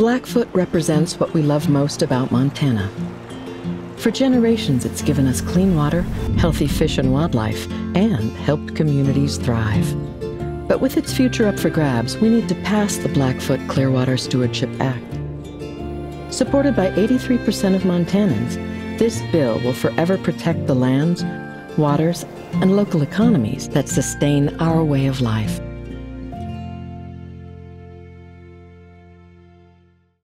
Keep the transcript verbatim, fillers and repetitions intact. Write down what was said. Blackfoot represents what we love most about Montana. For generations, it's given us clean water, healthy fish and wildlife, and helped communities thrive. But with its future up for grabs, we need to pass the Blackfoot Clearwater Stewardship Act. Supported by eighty-three percent of Montanans, this bill will forever protect the lands, waters, and local economies that sustain our way of life.